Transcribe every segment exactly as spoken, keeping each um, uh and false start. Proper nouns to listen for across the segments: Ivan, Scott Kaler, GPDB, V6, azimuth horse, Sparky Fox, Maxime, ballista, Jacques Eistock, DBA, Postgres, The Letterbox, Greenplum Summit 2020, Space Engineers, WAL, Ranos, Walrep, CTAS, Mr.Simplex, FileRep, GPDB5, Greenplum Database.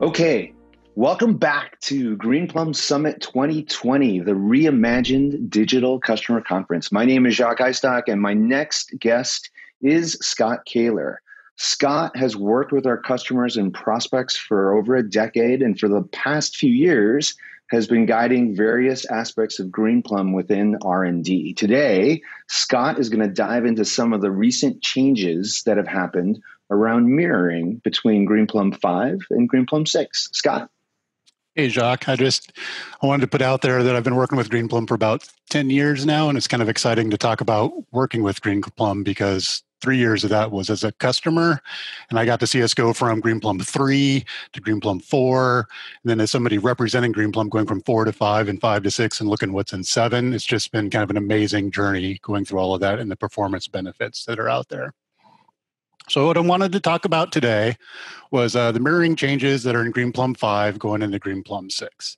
Okay, welcome back to Greenplum Summit twenty twenty, the reimagined digital customer conference. My name is Jacques Eistock, and my next guest is Scott Kaler. Scott has worked with our customers and prospects for over a decade, and for the past few years has been guiding various aspects of Greenplum within R and D. Today, Scott is going to dive into some of the recent changes that have happened around mirroring between Greenplum five and Greenplum six. Scott? Hey, Jacques. I just I wanted to put out there that I've been working with Greenplum for about ten years now, and it's kind of exciting to talk about working with Greenplum because three years of that was as a customer, and I got to see us go from Greenplum three to Greenplum four, and then as somebody representing Greenplum going from four to five and five to six and looking what's in seven. It's just been kind of an amazing journey going through all of that and the performance benefits that are out there. So what I wanted to talk about today was uh, the mirroring changes that are in Greenplum five going into Greenplum six.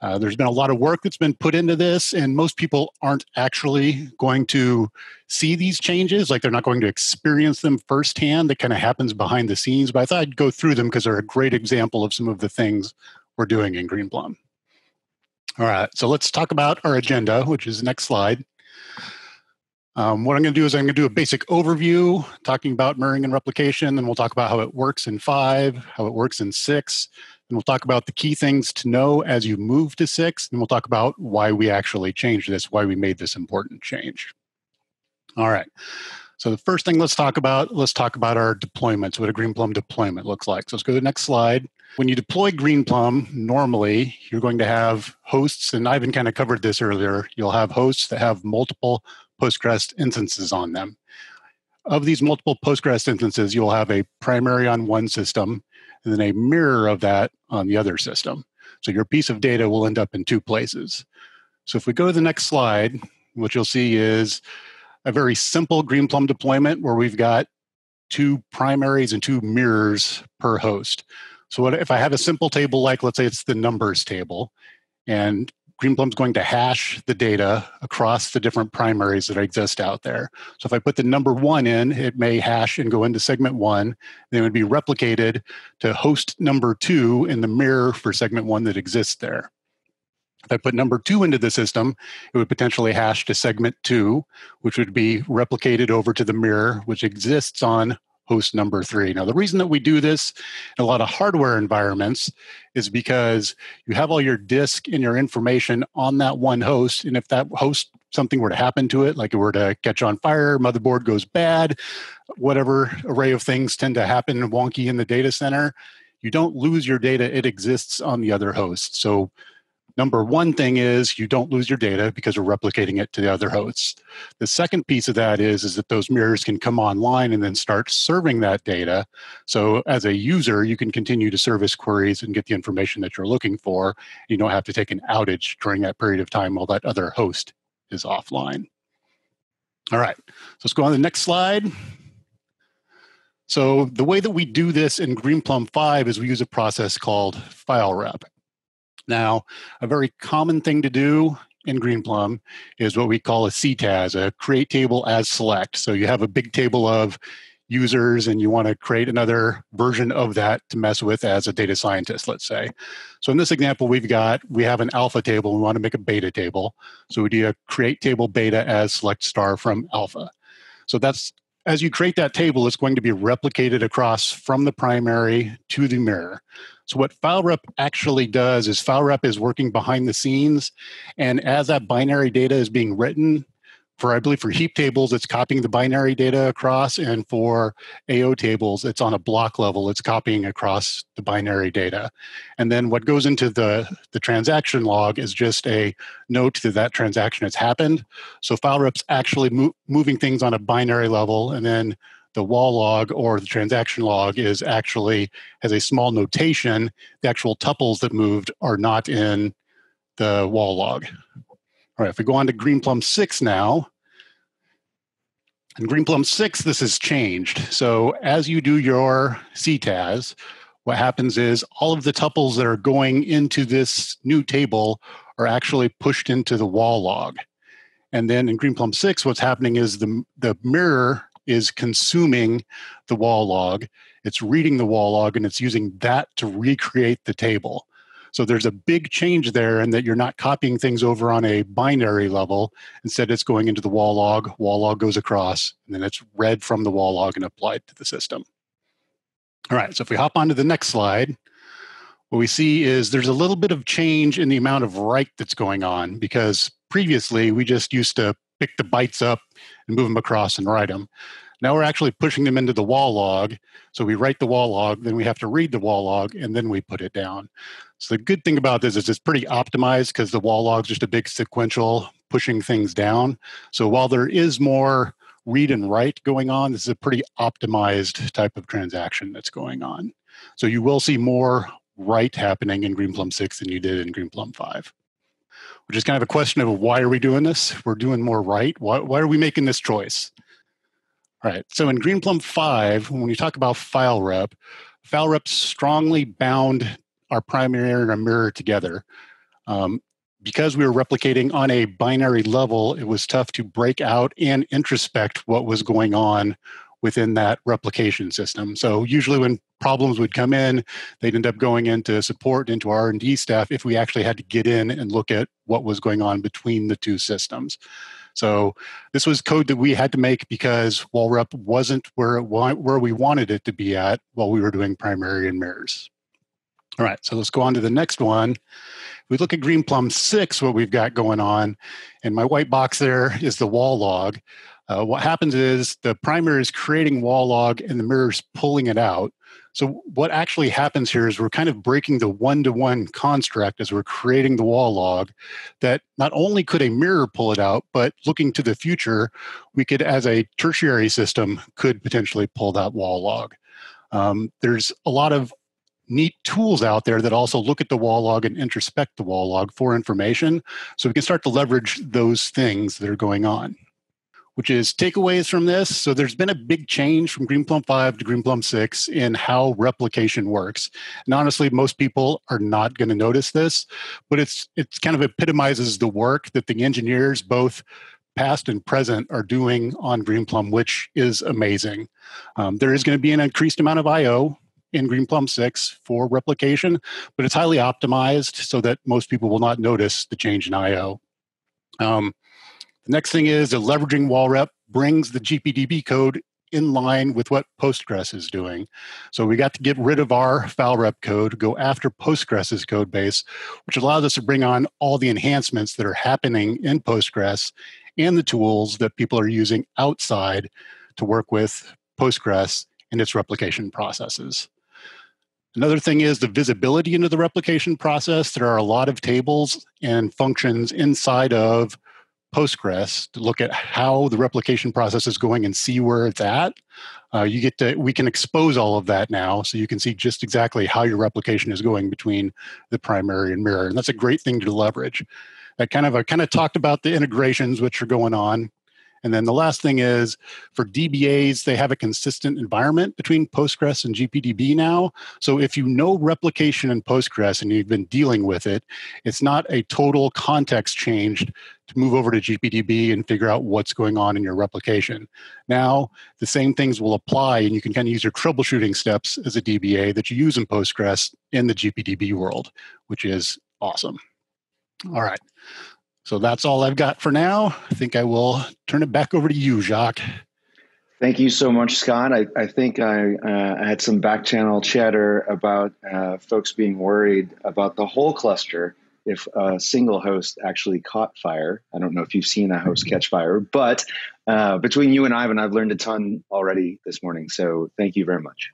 Uh, there's been a lot of work that's been put into this, and most people aren't actually going to see these changes. Like, they're not going to experience them firsthand. That kind of happens behind the scenes, but I thought I'd go through them because they're a great example of some of the things we're doing in Greenplum. All right, so let's talk about our agenda, which is the next slide. Um, what I'm going to do is I'm going to do a basic overview, talking about mirroring and replication, and we'll talk about how it works in five, how it works in six, and we'll talk about the key things to know as you move to six, and we'll talk about why we actually changed this, why we made this important change. All right. So the first thing let's talk about, let's talk about our deployments, what a Greenplum deployment looks like. So let's go to the next slide. When you deploy Greenplum, normally you're going to have hosts, and Ivan kind of covered this earlier, you'll have hosts that have multiple Postgres instances on them. Of these multiple Postgres instances, you'll have a primary on one system and then a mirror of that on the other system. So your piece of data will end up in two places. So if we go to the next slide, what you'll see is a very simple Greenplum deployment where we've got two primaries and two mirrors per host. So what, if I have a simple table, like let's say it's the numbers table, and Greenplum's going to hash the data across the different primaries that exist out there. So if I put the number one in, it may hash and go into segment one, then it would be replicated to host number two in the mirror for segment one that exists there. If I put number two into the system, it would potentially hash to segment two, which would be replicated over to the mirror, which exists on host number three. Now, the reason that we do this in a lot of hardware environments is because you have all your disk and your information on that one host. And if that host, something were to happen to it, like it were to catch on fire, motherboard goes bad, whatever array of things tend to happen wonky in the data center, you don't lose your data. It exists on the other host. So number one thing is you don't lose your data because we're replicating it to the other hosts. The second piece of that is, is that those mirrors can come online and then start serving that data. So as a user, you can continue to service queries and get the information that you're looking for. You don't have to take an outage during that period of time while that other host is offline. All right, so let's go on to the next slide. So the way that we do this in Greenplum five is we use a process called FileRep. Now, a very common thing to do in Greenplum is what we call a C T A S, a create table as select. So you have a big table of users and you want to create another version of that to mess with as a data scientist, let's say. So in this example, we've got, we have an alpha table, we want to make a beta table. So we do a create table beta as select star from alpha. So that's, as you create that table, it's going to be replicated across from the primary to the mirror. So what FileRep actually does is FileRep is working behind the scenes, and as that binary data is being written, for I believe for heap tables, it's copying the binary data across, and for A O tables, it's on a block level, it's copying across the binary data. And then what goes into the, the transaction log is just a note that that transaction has happened. So FileRep's actually mo- moving things on a binary level, and then the W A L log or the transaction log is actually has a small notation. The actual tuples that moved are not in the W A L log. All right, if we go on to Greenplum six now, in Greenplum six, this has changed. So as you do your C T A S, what happens is all of the tuples that are going into this new table are actually pushed into the W A L log. And then in Greenplum six, what's happening is the, the mirror is consuming the W A L log. it's reading the W A L log, and it's using that to recreate the table. So there's a big change there in that you're not copying things over on a binary level. Instead, it's going into the W A L log, W A L log goes across, and then it's read from the W A L log and applied to the system. All right, so if we hop onto the next slide, what we see is there's a little bit of change in the amount of write that's going on, because previously we just used to pick the bytes up and move them across and write them. Now we're actually pushing them into the W A L log. So we write the W A L log, then we have to read the W A L log, and then we put it down. So the good thing about this is it's pretty optimized because the W A L log is just a big sequential pushing things down. So while there is more read and write going on, this is a pretty optimized type of transaction that's going on. So you will see more write happening in Greenplum six than you did in Greenplum five. Which is kind of a question of why are we doing this? We're doing more write. Why, why are we making this choice? All right, so in Greenplum five, when we talk about FileRep, FileRep strongly bound our primary and our mirror together. Um, because we were replicating on a binary level, it was tough to break out and introspect what was going on within that replication system. So usually when problems would come in, they'd end up going into support, into R and D staff, if we actually had to get in and look at what was going on between the two systems. So this was code that we had to make because Walrep wasn't where, it wa where we wanted it to be at while we were doing primary and mirrors. All right, so let's go on to the next one. If we look at Greenplum six, what we've got going on, and my white box there is the W A L log. Uh, what happens is the primary is creating W A L log and the mirror is pulling it out. So what actually happens here is we're kind of breaking the one-to-one construct as we're creating the W A L log, that not only could a mirror pull it out, but looking to the future, we could, as a tertiary system, could potentially pull that W A L log. Um, there's a lot of neat tools out there that also look at the W A L log and introspect the W A L log for information, so we can start to leverage those things that are going on. Which is takeaways from this. So there's been a big change from Greenplum five to Greenplum six in how replication works. And honestly, most people are not going to notice this, but it's it's kind of epitomizes the work that the engineers, both past and present, are doing on Greenplum, which is amazing. Um, there is going to be an increased amount of I O in Greenplum six for replication, but it's highly optimized so that most people will not notice the change in I O. Um, The next thing is that leveraging Walrep brings the G P D B code in line with what Postgres is doing. So we got to get rid of our FileRep code, go after Postgres's code base, which allows us to bring on all the enhancements that are happening in Postgres and the tools that people are using outside to work with Postgres and its replication processes. Another thing is the visibility into the replication process. There are a lot of tables and functions inside of Postgres to look at how the replication process is going and see where it's at. Uh, you get to, we can expose all of that now, so you can see just exactly how your replication is going between the primary and mirror, and that's a great thing to leverage. I kind of I kind of talked about the integrations which are going on, and then the last thing is for D B As, they have a consistent environment between Postgres and G P D B now. So if you know replication in Postgres and you've been dealing with it, it's not a total context change to move over to G P D B and figure out what's going on in your replication. Now, the same things will apply, and you can kind of use your troubleshooting steps as a D B A that you use in Postgres in the G P D B world, which is awesome. All right. So that's all I've got for now. I think I will turn it back over to you, Jacques. Thank you so much, Scott. I, I think I, uh, I had some back channel chatter about uh, folks being worried about the whole cluster if a single host actually caught fire. I don't know if you've seen a host catch fire, but uh, between you and Ivan, I've learned a ton already this morning. So thank you very much.